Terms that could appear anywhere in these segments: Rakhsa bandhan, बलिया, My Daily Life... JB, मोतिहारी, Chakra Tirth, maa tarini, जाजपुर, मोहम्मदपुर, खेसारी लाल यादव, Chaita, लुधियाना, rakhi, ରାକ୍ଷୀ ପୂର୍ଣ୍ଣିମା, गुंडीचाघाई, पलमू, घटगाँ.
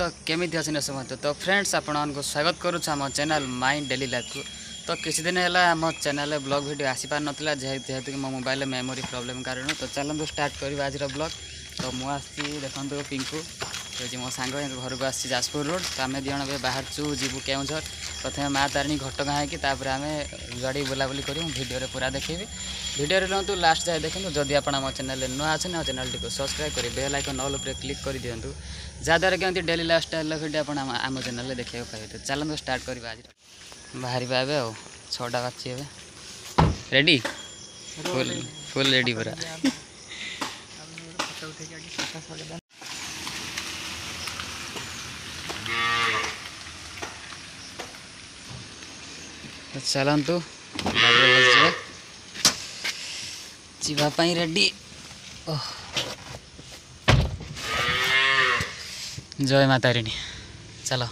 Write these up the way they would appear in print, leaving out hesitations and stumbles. तो केमिति अच्छी समझते तो फ्रेंड्स आपको स्वागत करुच्छा आम चैनल माई डेली लाइफ को। तो किसी दिन है आम चैनल ब्लॉग वीडियो आसी पार ना जेहेतु कि मो मोबाइल मेमोरी प्रॉब्लम कारण। तो चलो स्टार्ट कर आज ब्लॉग। तो मुझे देखो पिंकू तो मो सांग घर को आसी जाजपुर रोड। तो आम दिजण बाहर चु जी केर प्रथम माँ तारिणी घटगाँ कि आम गाड़ी बुलाबुली करिडियो पूरा देखी भिडियो रुँतु लास्ट जाए देखो। जदि आप चैनल नुआ अच्छे ना चैनल को सब्सक्राइब करें बेल आइकन ऑल पर क्लिक कर दिखाँ जहाँद्वारा कि डेली लाइफ स्टाइल भिडियो आम चैनल देखा पाए। तो चलो स्टार्ट कर आज बाहर आए छटा बाजी रेडी फुल रेडी पूरा। चलतु जावाई रेडी। ओह जय माँ तारिणी। चलो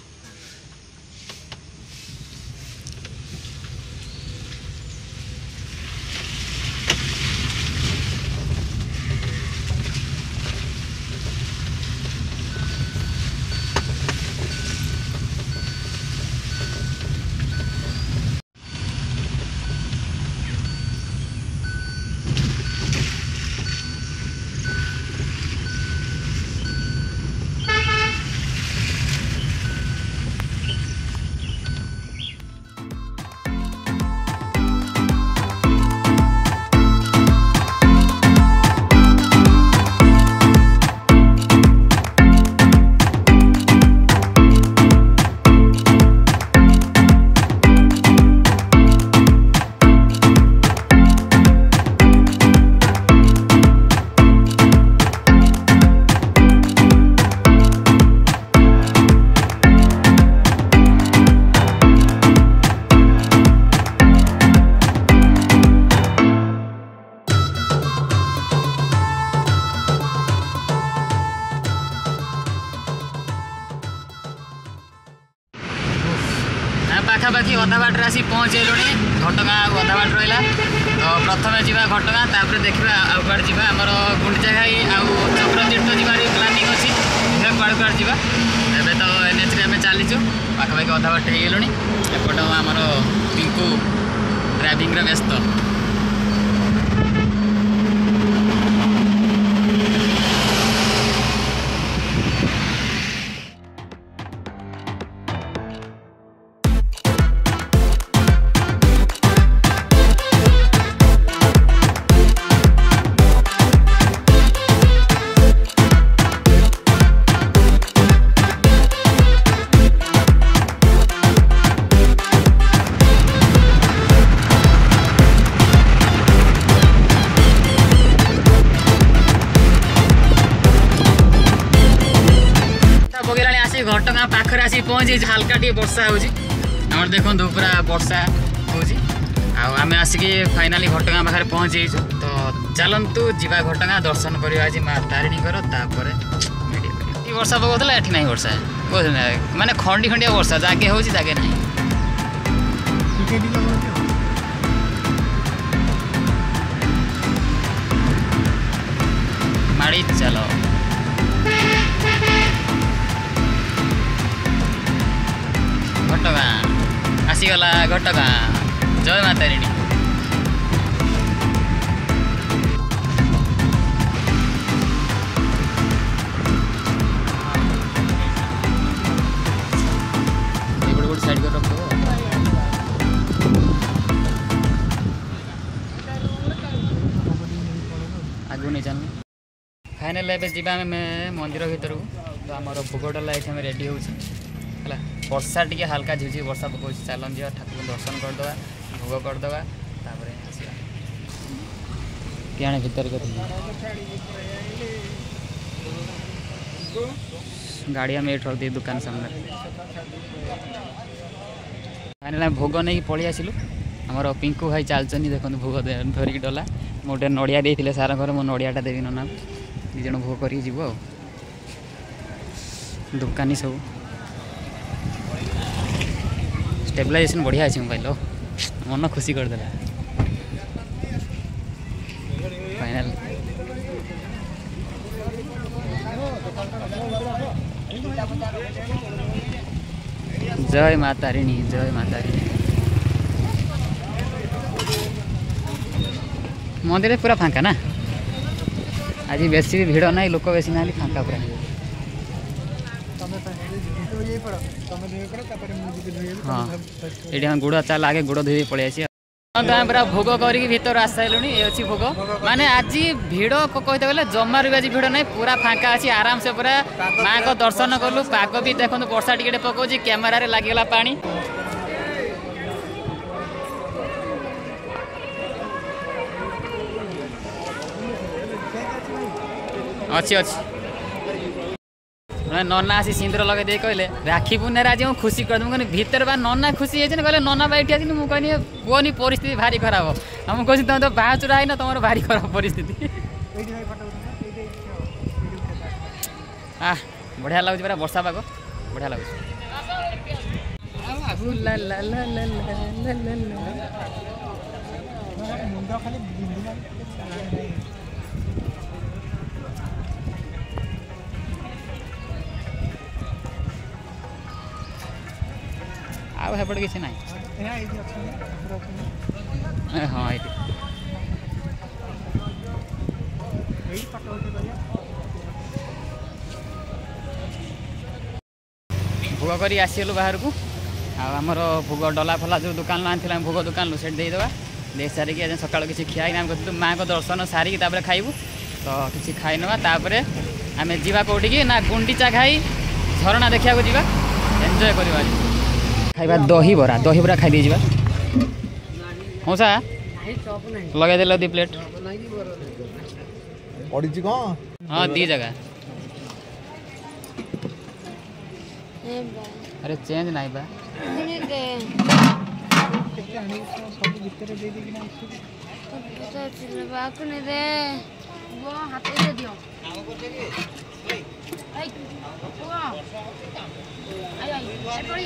पाखापाखि अधा बाटर आसी पहुँचे घटगाँ अधा बाट रहा। तो प्रथम जावा घटगाँ तापर देखा आउ कड़े जावा आमर गुंडीचाघाई आउ चक्र तीर्थ जावार प्लानिंग अच्छी देखा कुआ कुआ जावा। एवं तो एनएच आम चलीचु पाखापाखि अधा बाट हो एपट आमर पिंकू ड्राइविंग व्यस्त। घटगाँ पाखे आसी पहुँचे हल्का टे बर्षा होमर देखु पूरा बर्षा होमें आसिक फाइनाली घटगाँ पाखे पहुँचे। तो चलतु जावा घटगाँ दर्शन करवा आज माँ तारिणी तापर बर्षा पकाला ये ना बर्षा मानने खंडी खंडिया बर्षा जागे हो जागे ना। माड़ी चलो घटगाँ आसीगला घटगाँ। जय माँ तारिणी। साइड कर रखो आगे नहीं जान फाइनाल एवं जावा मंदिर भर को। तो आम भोग डाला ये रेडी हो है वर्षा टी हाल्का झिझि वर्षा पकाऊ चलन जी ठाकुर दर्शन करदे भोग करदे आस भर गाड़ी आम ये रख दुकान सामने भोग नहीं पलि आसलु आमर पिंकू भाई चलचन देखते भोग धरिक डला मोटे नड़िया देते सारा घर मो नड़ियाटा देवी नना दिज भोग कर दुकानी सब स्टेबलाइजेशन बढ़िया अच्छे मोबाइल मन खुशी कर देला फाइनल जय माँ तारिणी जय माँ तारिणी। मंदिर पूरा फांका ना आज बेसी भिड़ ना लोक बेसी ना फांका पूरा हाँ गुड़ चाल आगे गुड़ धोई पलिए पूरा भोग करी भर आस सारे ये अच्छी भोग माने आज भिड़ कहते गले जमारू आज भिड़ ना पूरा फांका अच्छी आराम से पूरा माँ को दर्शन कलु पाग भी देखो वर्षा टिके पकाच कैमेर लगिगला पा अच्छी अच्छी नना आसी सिंदूर लगे कहले राखी पूर्णिमा आज मुझे खुशी कर कहने भीतर बा नना खुशी होती कहले नना बाइट आस कहनी पुहनी परिस्थिति भारी खराब हम कह तुम तो बाह चुरा है तुम भारी खराब परिस्थिति आह बढ़िया लगुच पूरा वर्षा पाग बढ़िया लगुच आउपट किसी ना हाँ भोग कर आसलु बाहर को आमर भोग डला फला जो दुकान आम भोग दुकान से देदेवा दे सारिक आज सका किसी खिया माँ को दर्शन सारिक खाइबू तो किसी खाई नापर आम जावा कौटी की ना गुंडीचाघाई झरणा देखा जावा एंजय कर खाइबा दही बरा खाई दीजिए हाँ सा लगे दे दी प्लेट हाँ दी जगह अरे चेंज नहीं बा दे दो अपने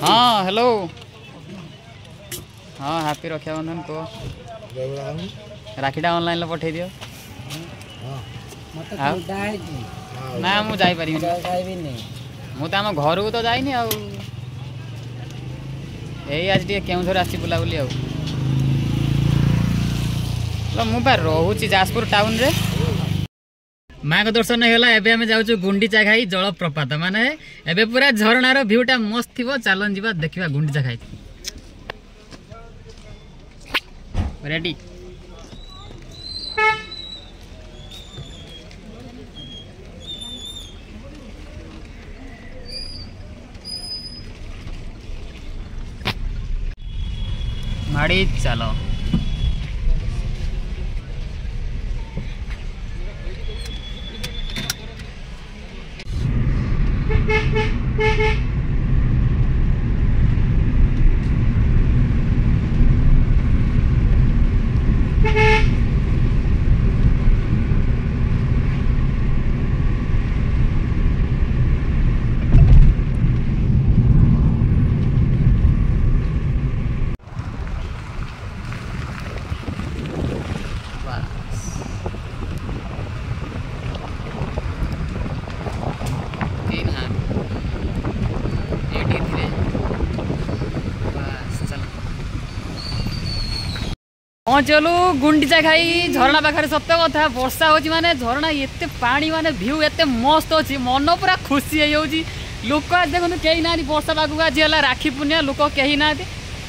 हाँ हेलो हाँ हैप्पी रक्षा बंधन को राखीटा ऑनलाइन पठे दियो ना मुझे नहीं मुझे आम घर को तो जाइनी आज टे केर आसी बुला बुली मुझे रोचे जाजपुर टाउन रे माँ को दर्शन होगा एवं आम जाऊ गुंडीचाघाई जलप्रपात माने एबे पूरा झरणार भ्यूटा मस्त थी चलन जी देखा गुंडीचाघाई रेडी गाड़ी चलो अंचलू गुंडीचाघाई झरणा पाखे सत कथा वर्षा होची माने झरणा एत पानी माने भ्यू एत मस्त अच्छी मन पूरा खुशी हो जाऊँगी। लोक आज देखो कहीं ना वर्षा पागक आज है राखी पूर्णिमा लोक कहीं ना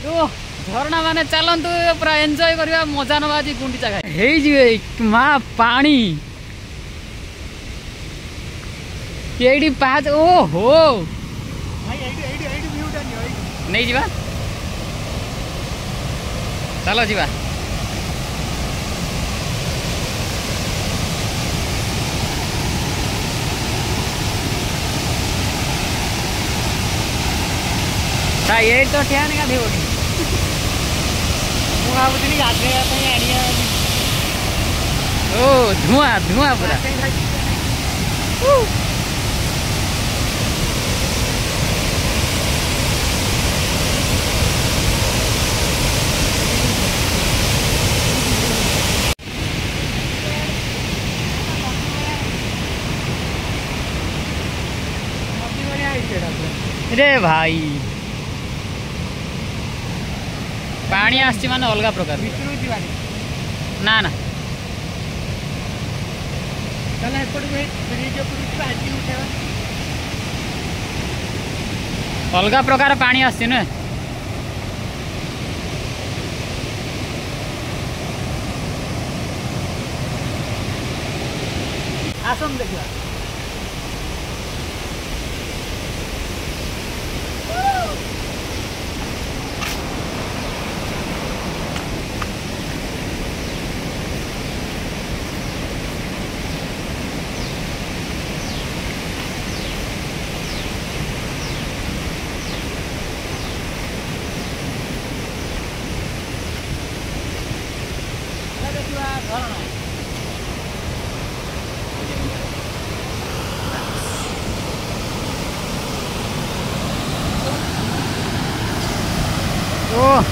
ओ झरणा माने चलतु पूरा एंजॉय करवा मजा ना आज गुंडीचाघाई होई माँ पानी ये पाँच ओ हो नहीं जीवा चलो जीवा ये तो ठेन का भ्यू ओ धुआं धुआं पूरा रे भाई पानी आसची माने अलग प्रकार ना ना अलग प्रकार पानी आसची ना आसम देखा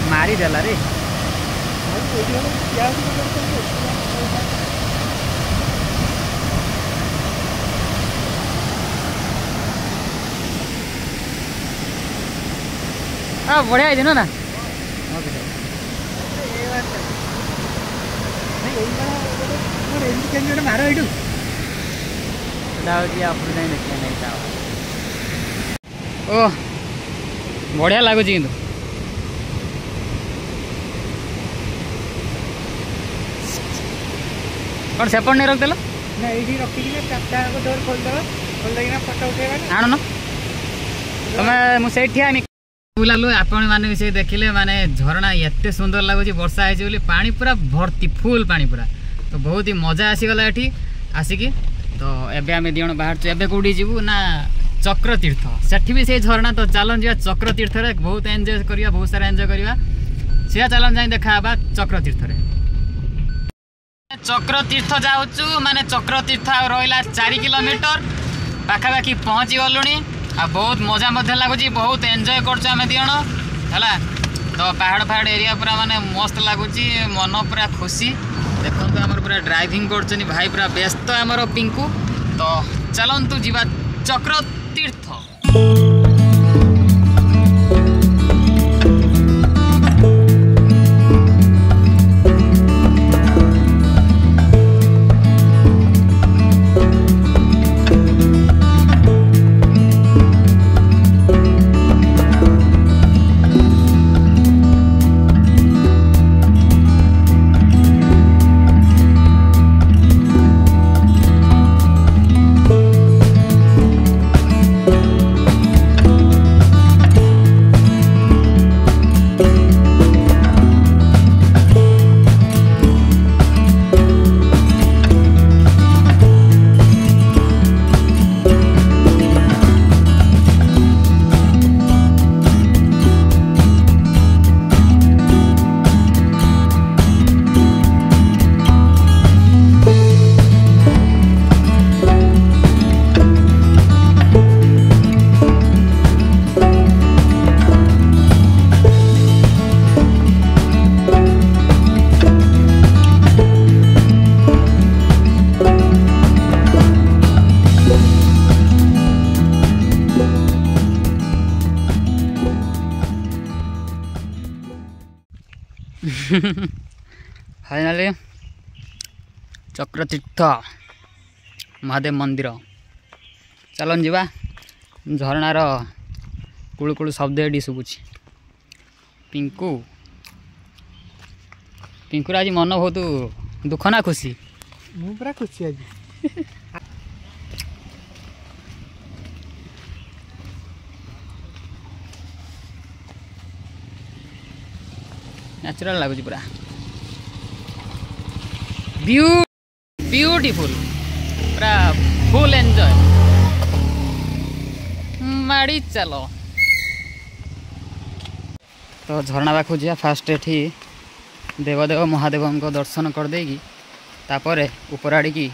मारी डाला रे बढ़िया है ना मारो ये ओह बढ़िया लगुच कि और सेपट नहीं रख देल ना ये रखी चापटा डोर खोल देना फोटो उठेगा आण ना तुम्हें मुझे ठिया बुलालु आपण मैंने से देखिले माने झरणा एत सुंदर लगुच वर्षा होली पानी पूरा भर्ती फुल पानी पूरा तो बहुत ही मजा आसीगला ये आसिक तो एबे आम दिजण बाहर एबे कौटी जीवू ना चक्र तीर्थ सेठी भी से झरणा तो चलन जा चक्र तीर्थ रे बहुत एंजॉय करिया बहुत सारा एंजॉय करिया से चलन जाई देखा बा चक्र तीर्थ रे चक्र तीर्थ जाऊँ माने चक्र तीर्थ रहा 4 किलोमीटर पाखापाखि पहुँची गलु आ बहुत मजा लगुच बहुत एंजॉय करमें दिजण है तो पहाड़ फाहाड़ एरिया पूरा माने मस्त लगुच मन पूरा खुशी देखो आम पूरा ड्राइविंग कर भाई पूरा व्यस्त आमर पिंकू तो चलतु जीवा चक्र तीर्थ फाइनली चक्र तीर्थ महादेव मंदिर चलन जीवा झरणार कूलकूल शब्द ये शुभुच्छी। पिंकू पिंकूर आज मन बहुत दुख ना खुशी? मु पूरा खुशी आज। नेचुरल लगुच पूरा ब्यूटीफुल पूरा फुल एंजॉय। माड़ी चलो तो झरना पाक जा फास्ट एटी देवदेव महादेव को दर्शन करदे कि तापर ऊपर आड़ की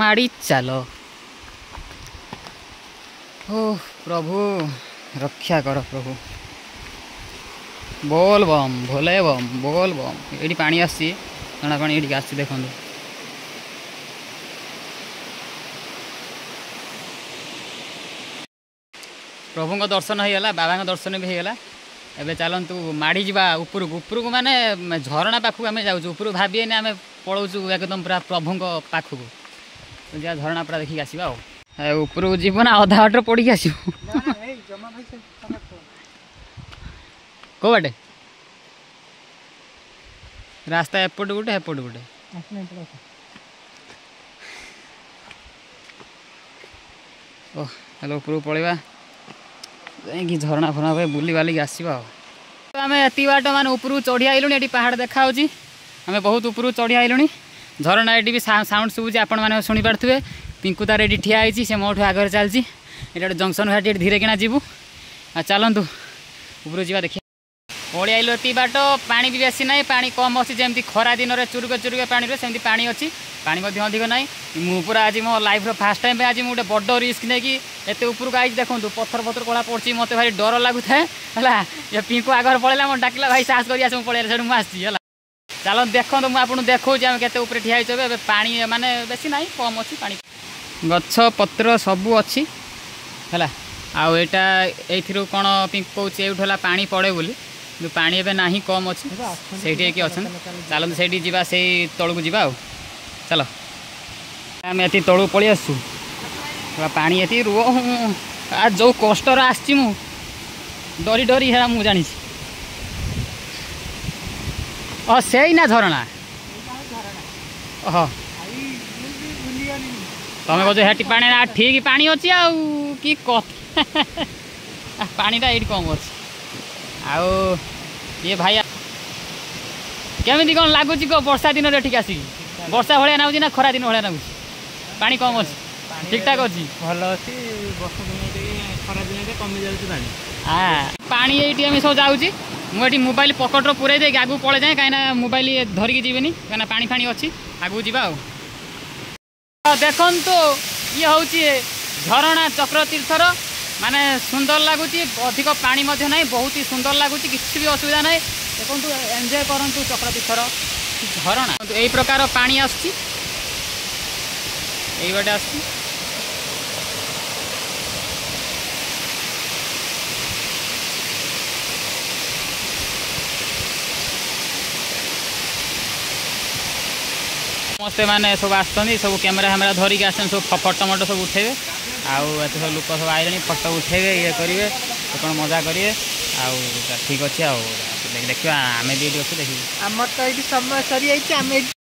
माड़ी चलो। ओ प्रभु रक्षा कर प्रभु। बोल बम भोले बम बोल बम। ये पानी आसी कणा कणी ये आसी देखो प्रभु को दर्शन होगा बाबा को दर्शन भी होगा। एबे चलतु माड़ी जावा उपरक उपरक मान झरणा पाखक आम जाऊँ उपर भाविए आम पलाऊँ एकदम पूरा प्रभु पाखक जा झरणा पूरा देखिक आसवा उपरक जीव ना अधा बाटर पड़ी आस बाटे रास्ता एपट गोटे हेपट गोटे। ओह हेलो उपरक पलैया कहीं झरणा फरणा बुली बालिक आसवा। आम एत बाट मान उपरू चढ़ी आइलु ये पहाड़ देखा आम बहुत उपरू चढ़ी आइलु झरणा ये भी साउंड शुभुच्छी आपण मैंने शुणी पारे। पिंकू तार ये ठिया होती से मोठू आगे चलती गोटे जंक्शन घाट ये धीरे किना जीवु आ चलतु उपरू जावा देखिए। पड़ी आइलु एत बाट पा भी बेसी ना पा कम अच्छी जमी खरा दिन में चुरुक चुरुक पा सेमती पा अच्छी पा अधिक ना मुझे आज मो लाइफ फास्ट टाइम आज मुझे बड़ रिस्क नहीं एत उपरक आई देखूँ पथर पथर कला पड़ी मत भाई डर लगुता है। पिंकू आगर पलैला मत डाकिला भाई साहस कर पलैला से मुझे चलो देखो मुझे देखो आम के ठिया होते पा मानने बेसी ना कम अच्छी पा गछ पत्र सबू अच्छी है आईटा यू कौन पिंकू कौच ये पानी पड़े बोली पा ए ना कम अच्छी से चलो से जी तौक जावा चलो आम ये तौक पलि आसू पानी ये रु जो कष्ट आसमु डरी डरी है मुझे जानी से ना झरणा ओह तुम कह हेटी पा ठीक पा अच्छी कि पाटा ये कम अच्छे आउ ये भाई केमी कौन लगुच बर्षा दिन में ठीक आसिक बर्षा भाया नागुच ना खरा दिन भाया नागुच पा कम अच्छे ठीक ठाक अच्छी भल अच्छी बर्षा दिन खरा दिन कमी जाए पा ये सब जाऊँगी मुझे मोबाइल पकेट पूरे देख आगे पलि जाए कहीं मोबाइल धरिकी जीवन कहीं पानी फाणी अच्छी आगे जावा। देखो ये हूँ झरणा चक्र तीर्थर माने सुंदर लगुच अधिक पानी ना बहुत ही सुंदर लगुच किसी भी असुविधा ना देखो एंजय करूँ चक्र तीर्थर झरणा यही प्रकार पा आस बाटे आस समस्ते मैंने सब आसती सब कैमेरा फैमेरा धरिक आस सब फटो मटो सब उठेबे आते सब लोक सब आए फटो उठेबे ये करेंगे कौन मजा करेंगे आउ ठीक अच्छे आम भी देखिए आम तो ये समय सरी जाए।